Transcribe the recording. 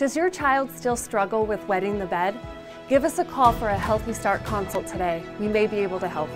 Does your child still struggle with wetting the bed? Give us a call for a Healthy Start consult today. We may be able to help.